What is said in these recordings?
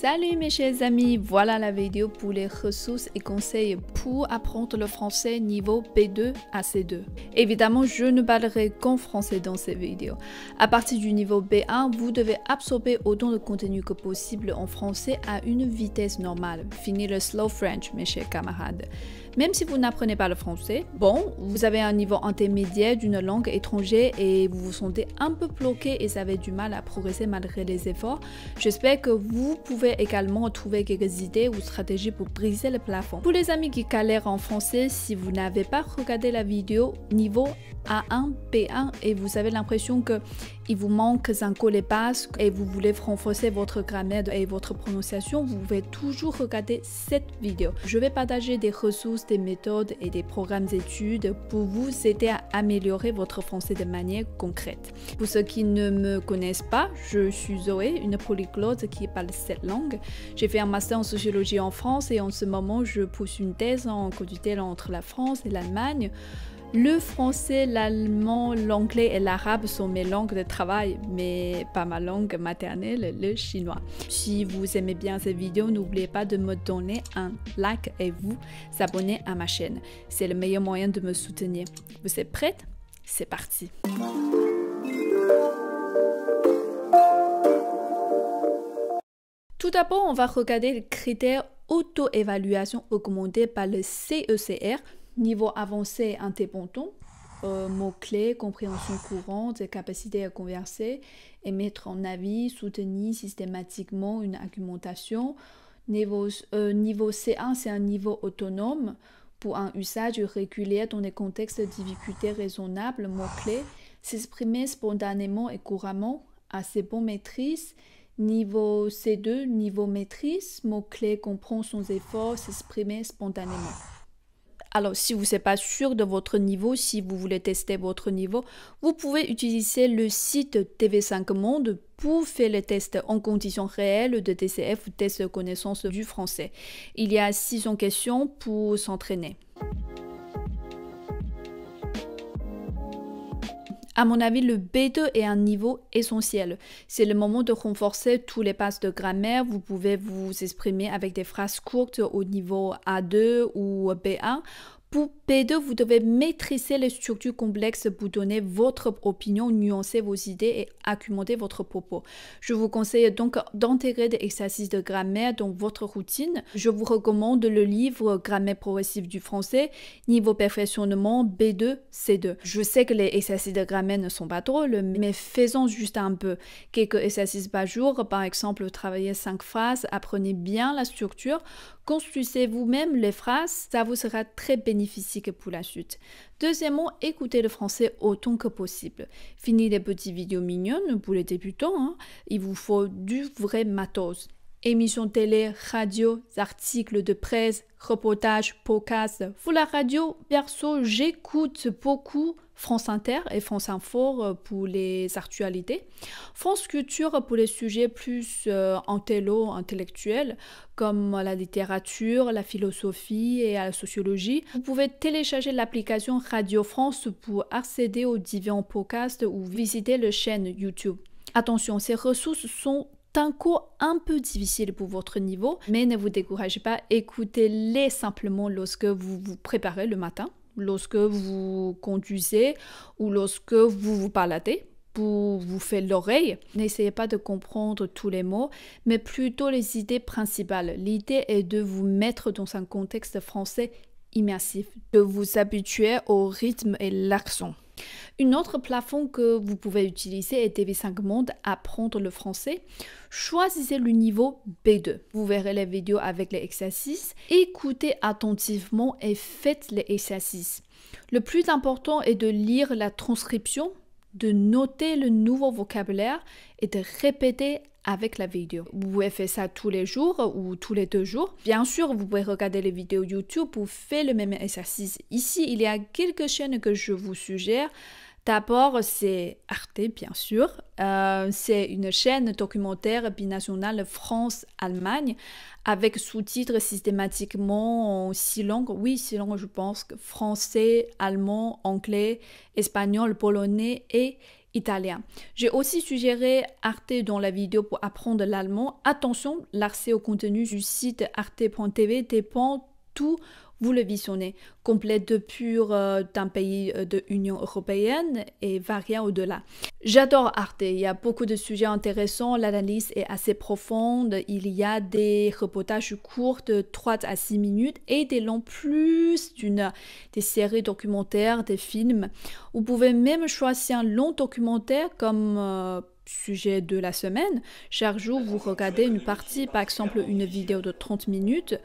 Salut mes chers amis, voilà la vidéo pour les ressources et conseils pour apprendre le français niveau B2 à C2. Évidemment, je ne parlerai qu'en français dans cette vidéo. À partir du niveau B1, vous devez absorber autant de contenu que possible en français à une vitesse normale. Fini le slow French, mes chers camarades. Même si vous n'apprenez pas le français, bon, vous avez un niveau intermédiaire d'une langue étrangère et vous vous sentez un peu bloqué et avez du mal à progresser malgré les efforts, j'espère que vous pouvez également trouver quelques idées ou stratégies pour briser le plafond. Pour les amis qui galèrent en français, si vous n'avez pas regardé la vidéo niveau A1, B1 et vous avez l'impression que il vous manque un collet basque et vous voulez renforcer votre grammaire et votre prononciation, vous pouvez toujours regarder cette vidéo. Je vais partager des ressources, des méthodes et des programmes d'études pour vous aider à améliorer votre français de manière concrète. Pour ceux qui ne me connaissent pas, je suis Zoé, une polyglotte qui parle cette langue. J'ai fait un master en sociologie en France et en ce moment, je pousse une thèse en co-tutelle entre la France et l'Allemagne. Le français, l'allemand, l'anglais et l'arabe sont mes langues de travail, mais pas ma langue maternelle, le chinois. Si vous aimez bien cette vidéo, n'oubliez pas de me donner un like et vous abonner à ma chaîne. C'est le meilleur moyen de me soutenir. Vous êtes prête? C'est parti! Tout d'abord, on va regarder les critères auto-évaluation augmentés par le CECR. Niveau avancé, indépendant, mots-clés, compréhension courante, capacité à converser, émettre un avis, soutenir systématiquement une argumentation. Niveau C1, c'est un niveau autonome pour un usage régulier dans des contextes de difficultés raisonnables, mots-clés, s'exprimer spontanément et couramment, assez bonne maîtrise. Niveau C2, niveau maîtrise, mots-clés, comprendre sans effort, s'exprimer spontanément. Alors, si vous n'êtes pas sûr de votre niveau, si vous voulez tester votre niveau, vous pouvez utiliser le site TV5Monde pour faire les tests en conditions réelles de TCF, test de connaissance du français. Il y a 600 questions pour s'entraîner. À mon avis, le B2 est un niveau essentiel. C'est le moment de renforcer tous les passes de grammaire. Vous pouvez vous exprimer avec des phrases courtes au niveau A2 ou B1. Pour B2, vous devez maîtriser les structures complexes pour donner votre opinion, nuancer vos idées et argumenter votre propos. Je vous conseille donc d'intégrer des exercices de grammaire dans votre routine. Je vous recommande le livre Grammaire progressive du français, niveau perfectionnement B2, C2. Je sais que les exercices de grammaire ne sont pas drôles, mais faisons juste un peu. Quelques exercices par jour, par exemple, travaillez 5 phrases, apprenez bien la structure, construisez vous-même les phrases, ça vous sera très bénéfique pour la suite. Deuxièmement, écoutez le français autant que possible. Fini les petites vidéos mignonnes pour les débutants, hein. Il vous faut du vrai matos. Émissions télé, radio, articles de presse, reportages, podcasts. Pour la radio, perso, j'écoute beaucoup France Inter et France Info pour les actualités, France Culture pour les sujets plus intellectuels comme la littérature, la philosophie et la sociologie. Vous pouvez télécharger l'application Radio France pour accéder aux divers podcasts ou visiter la chaîne YouTube. Attention, ces ressources sont un cours un peu difficile pour votre niveau, mais ne vous découragez pas, écoutez-les simplement lorsque vous vous préparez le matin, lorsque vous conduisez ou lorsque vous vous baladez pour vous faire l'oreille. N'essayez pas de comprendre tous les mots, mais plutôt les idées principales. L'idée est de vous mettre dans un contexte français immersif, de vous habituer au rythme et l'accent. Une autre plateforme que vous pouvez utiliser est TV5Monde Apprendre le français. Choisissez le niveau B2. Vous verrez les vidéos avec les exercices. Écoutez attentivement et faites les exercices. Le plus important est de lire la transcription, de noter le nouveau vocabulaire et de répéter avec la vidéo. Vous pouvez faire ça tous les jours ou tous les 2 jours. Bien sûr, vous pouvez regarder les vidéos YouTube pour faire le même exercice. Ici, il y a quelques chaînes que je vous suggère. D'abord, c'est Arte, bien sûr. C'est une chaîne documentaire binationale France-Allemagne avec sous-titres systématiquement en 6 langues. Oui, 6 langues, je pense. Français, allemand, anglais, espagnol, polonais et italien. J'ai aussi suggéré Arte dans la vidéo pour apprendre l'allemand. Attention, l'accès au contenu du site arte.tv dépend tout vous le visionnez, complet de pur d'un pays de l'Union européenne et variant au-delà. J'adore Arte, il y a beaucoup de sujets intéressants, l'analyse est assez profonde, il y a des reportages courts de 3 à 6 minutes et des longs plus d'une heure, des séries documentaires, des films. Vous pouvez même choisir un long documentaire comme sujet de la semaine. Chaque jour, vous regardez une partie, par exemple une vidéo de 30 minutes.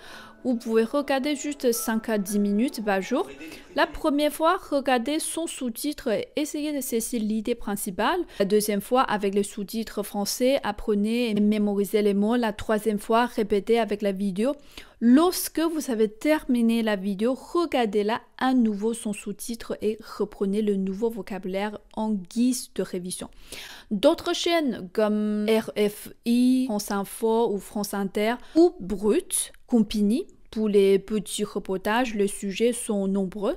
Vous pouvez regarder juste 5 à 10 minutes par jour. La première fois, regardez sans sous-titres et essayez de saisir l'idée principale. La deuxième fois, avec les sous-titres français, apprenez et mémorisez les mots. La troisième fois, répétez avec la vidéo. Lorsque vous avez terminé la vidéo, regardez-la à nouveau sans sous-titres et reprenez le nouveau vocabulaire en guise de révision. D'autres chaînes comme RFI, France Info ou France Inter ou Brut, Compigny, pour les petits reportages, les sujets sont nombreux.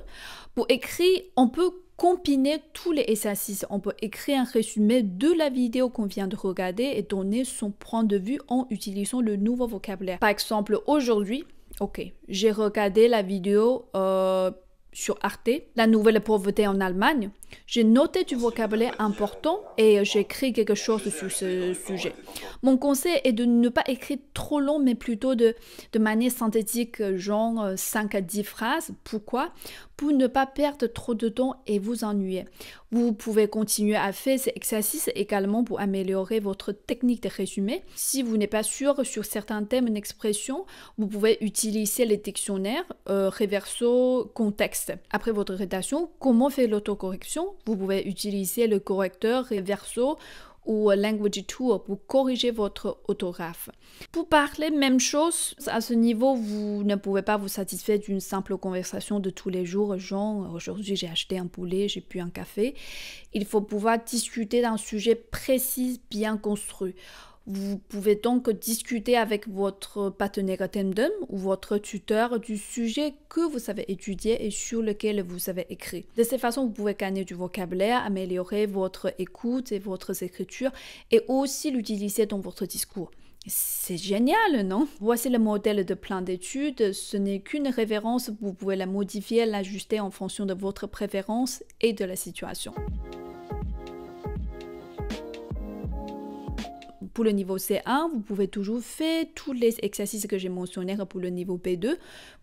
Pour écrire, on peut combiner tous les exercices. On peut écrire un résumé de la vidéo qu'on vient de regarder et donner son point de vue en utilisant le nouveau vocabulaire. Par exemple, aujourd'hui, ok, j'ai regardé la vidéo sur Arte, la nouvelle pauvreté en Allemagne. J'ai noté du vocabulaire important et j'ai écrit quelque chose sur ce sujet. Mon conseil est de ne pas écrire trop long, mais plutôt de manière synthétique, genre 5 à 10 phrases. Pourquoi? Pour ne pas perdre trop de temps et vous ennuyer. Vous pouvez continuer à faire ces exercices également pour améliorer votre technique de résumé. Si vous n'êtes pas sûr sur certains thèmes et expressions, vous pouvez utiliser les dictionnaires Reverso Contexte. Après votre rédaction, comment faire l'autocorrection? Vous pouvez utiliser le correcteur Reverso ou LanguageTool pour corriger votre orthographe. Pour parler même chose, à ce niveau, vous ne pouvez pas vous satisfaire d'une simple conversation de tous les jours, genre aujourd'hui j'ai acheté un poulet, j'ai bu un café. Il faut pouvoir discuter d'un sujet précis, bien construit. Vous pouvez donc discuter avec votre partenaire tandem ou votre tuteur du sujet que vous avez étudié et sur lequel vous avez écrit. De cette façon, vous pouvez gagner du vocabulaire, améliorer votre écoute et votre écriture et aussi l'utiliser dans votre discours. C'est génial, non? Voici le modèle de plein d'études. Ce n'est qu'une référence, vous pouvez la modifier, l'ajuster en fonction de votre préférence et de la situation. Pour le niveau C1, vous pouvez toujours faire tous les exercices que j'ai mentionnés pour le niveau B2.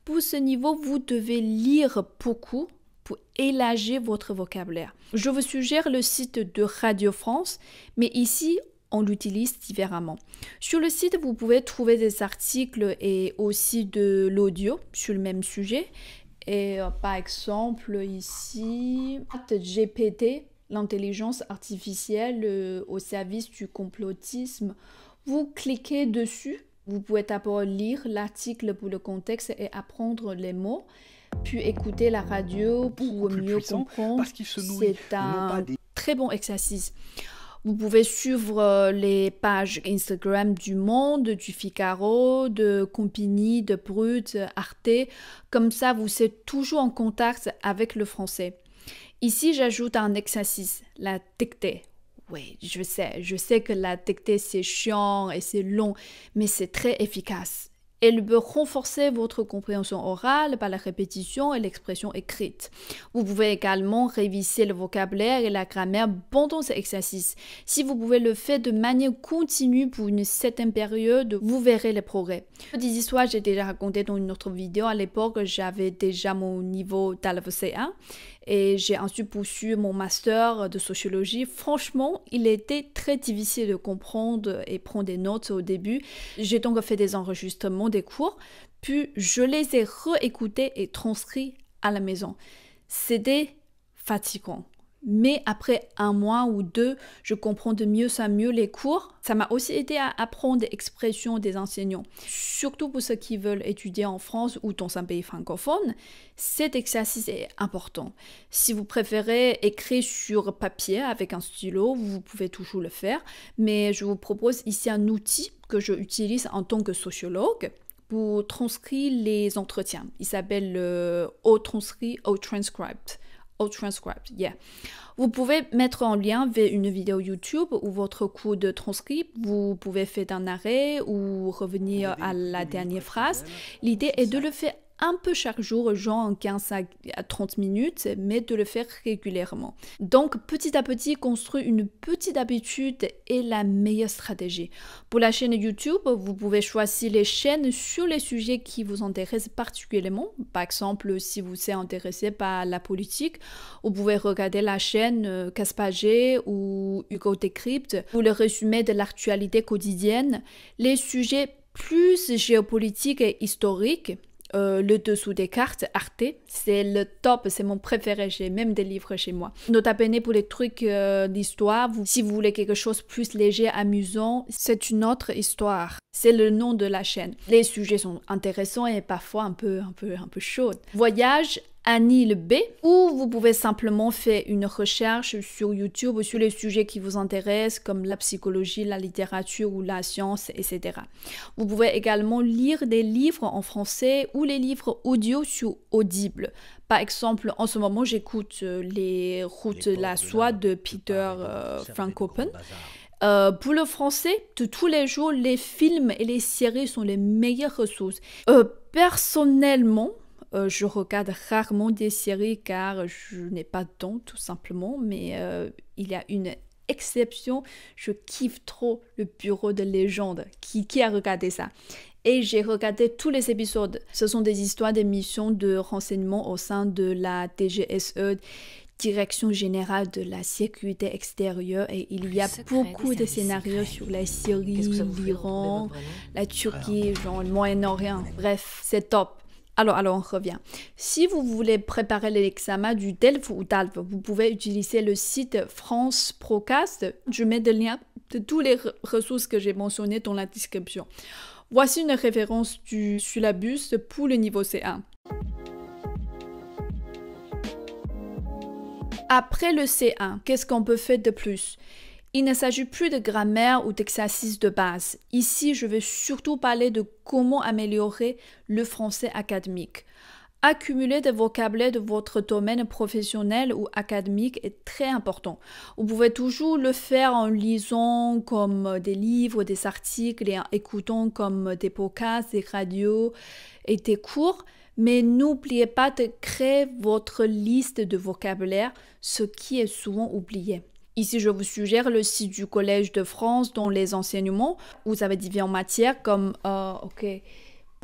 Pour ce niveau, vous devez lire beaucoup pour élargir votre vocabulaire. Je vous suggère le site de Radio France, mais ici, on l'utilise différemment. Sur le site, vous pouvez trouver des articles et aussi de l'audio sur le même sujet. Et par exemple, ici, GPT. L'intelligence artificielle au service du complotisme. Vous cliquez dessus. Vous pouvez d'abord lire l'article pour le contexte et apprendre les mots, puis écouter la radio pour mieux comprendre. C'est un très bon exercice. Vous pouvez suivre les pages Instagram du Monde, du Figaro, de Compigny, de Brut, Arte. Comme ça, vous êtes toujours en contact avec le français. Ici, j'ajoute un exercice, la dictée. Oui, je sais que la dictée, c'est chiant et c'est long, mais c'est très efficace. Elle peut renforcer votre compréhension orale par la répétition et l'expression écrite. Vous pouvez également réviser le vocabulaire et la grammaire pendant cet exercice. Si vous pouvez le faire de manière continue pour une certaine période, vous verrez les progrès. Des histoires, j'ai déjà raconté dans une autre vidéo. À l'époque, j'avais déjà mon niveau DALF C1 et j'ai ensuite poursuivi mon master de sociologie. Franchement, il était très difficile de comprendre et prendre des notes au début. J'ai donc fait des enregistrements des cours, puis je les ai réécoutés et transcrits à la maison. C'était fatigant, mais après un mois ou deux, je comprends de mieux en mieux les cours. Ça m'a aussi aidé à apprendre des expressions des enseignants. Surtout pour ceux qui veulent étudier en France ou dans un pays francophone, cet exercice est important. Si vous préférez écrire sur papier avec un stylo, vous pouvez toujours le faire, mais je vous propose ici un outil que je utilise en tant que sociologue pour transcrire les entretiens. Il s'appelle O Transcribe. O Transcribe, yeah. Vous pouvez mettre en lien vers une vidéo YouTube ou votre cours de transcript. Vous pouvez faire un arrêt ou revenir à la dernière phrase. L'idée est de le faire un peu chaque jour, genre 15 à 30 minutes, mais de le faire régulièrement. Donc, petit à petit, construire une petite habitude est la meilleure stratégie. Pour la chaîne YouTube, vous pouvez choisir les chaînes sur les sujets qui vous intéressent particulièrement. Par exemple, si vous êtes intéressé par la politique, vous pouvez regarder la chaîne Gaspard G ou Hugo Décrypte pour le résumé de l'actualité quotidienne, les sujets plus géopolitiques et historiques. Le Dessous des cartes, Arte, c'est le top, c'est mon préféré, j'ai même des livres chez moi. Nota bene pour les trucs d'histoire, si vous voulez quelque chose de plus léger, amusant, c'est une autre histoire. C'est le nom de la chaîne. Les sujets sont intéressants et parfois un peu chauds. Voyage, Anil B, ou vous pouvez simplement faire une recherche sur YouTube sur les sujets qui vous intéressent comme la psychologie, la littérature ou la science, etc. Vous pouvez également lire des livres en français ou les livres audio sur Audible. Par exemple, en ce moment, j'écoute Les Routes de la Soie de Peter Frankopan. Pour le français, de tous les jours, les films et les séries sont les meilleures ressources. Personnellement, je regarde rarement des séries car je n'ai pas de temps tout simplement, mais il y a une exception, je kiffe trop le Bureau des Légendes. Qui a regardé ça? Et j'ai regardé tous les épisodes. Ce sont des histoires des missions de renseignement au sein de la DGSE, Direction Générale de la Sécurité Extérieure, et il y a beaucoup de scénarios sur la Syrie, l'Iran, la Turquie, genre le Moyen-Orient, bref, c'est top. Alors, on revient. Si vous voulez préparer l'examen du DELF ou DALF, vous pouvez utiliser le site France Procast. Je mets des liens de toutes les ressources que j'ai mentionnées dans la description. Voici une référence du syllabus pour le niveau C1. Après le C1, qu'est-ce qu'on peut faire de plus? Il ne s'agit plus de grammaire ou d'exercice de base. Ici, je vais surtout parler de comment améliorer le français académique. Accumuler des vocabulaires de votre domaine professionnel ou académique est très important. Vous pouvez toujours le faire en lisant comme des livres, des articles et en écoutant comme des podcasts, des radios et des cours. Mais n'oubliez pas de créer votre liste de vocabulaire, ce qui est souvent oublié. Ici, je vous suggère le site du Collège de France dans les enseignements. Vous avez différentes matières comme, par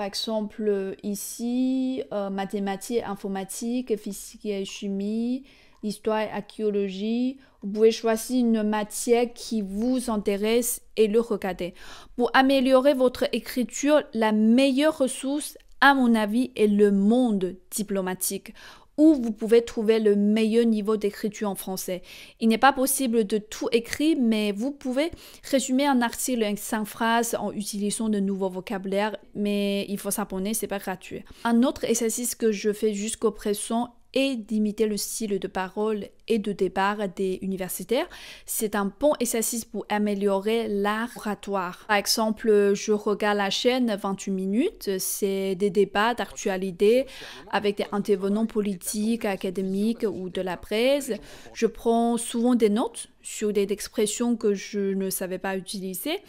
exemple, ici, mathématiques, informatique, physique et chimie, histoire et archéologie. Vous pouvez choisir une matière qui vous intéresse et le regarder. Pour améliorer votre écriture, la meilleure ressource, à mon avis, est Le Monde Diplomatique, où vous pouvez trouver le meilleur niveau d'écriture en français. Il n'est pas possible de tout écrire, mais vous pouvez résumer un article en 5 phrases en utilisant de nouveaux vocabulaires, mais il faut s'abonner, c'est pas gratuit. Un autre exercice que je fais jusqu'au présent est d'imiter le style de parole et de départ des universitaires. C'est un bon exercice pour améliorer l'art oratoire. Par exemple, je regarde la chaîne 28 minutes, c'est des débats d'actualité avec des intervenants politiques, académiques ou de la presse. Je prends souvent des notes sur des expressions que je ne savais pas utiliser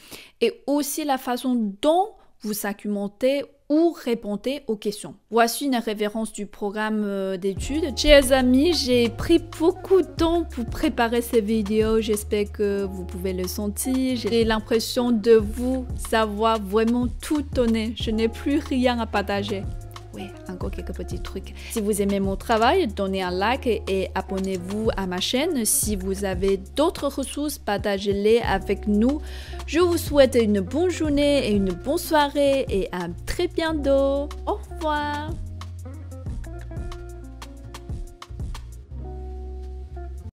et aussi la façon dont vous argumentez ou répondez aux questions. Voici une référence du programme d'études. Chers amis, j'ai pris beaucoup de temps pour préparer ces vidéos. J'espère que vous pouvez le sentir. J'ai l'impression de vous savoir vraiment tout donner. Je n'ai plus rien à partager. Oui, encore quelques petits trucs. Si vous aimez mon travail, donnez un like et abonnez-vous à ma chaîne. Si vous avez d'autres ressources, partagez-les avec nous. Je vous souhaite une bonne journée et une bonne soirée et à très bientôt. Au revoir.